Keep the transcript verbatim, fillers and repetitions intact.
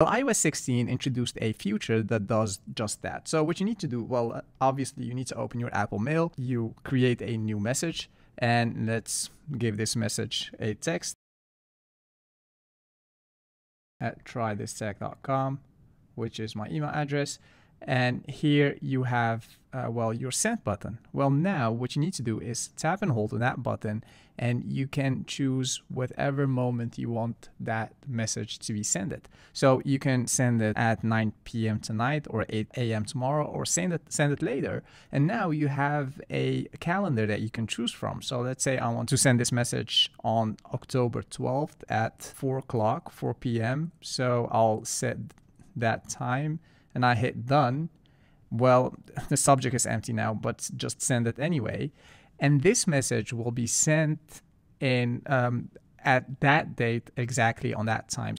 So i O S sixteen introduced a feature that does just that. So what you need to do, well, obviously you need to open your Apple Mail, you create a new message, and let's give this message a text at try this tech dot com, which is my email address. And here you have, uh, well, your send button. Well, now what you need to do is tap and hold on that button, and you can choose whatever moment you want that message to be sent. So you can send it at nine P M tonight or eight A M tomorrow, or send it, send it later. And now you have a calendar that you can choose from. So let's say I want to send this message on October twelfth at four o'clock, four P M So I'll set that time. And I hit done. Well, the subject is empty now, but just send it anyway. And this message will be sent in um, at that date exactly on that time.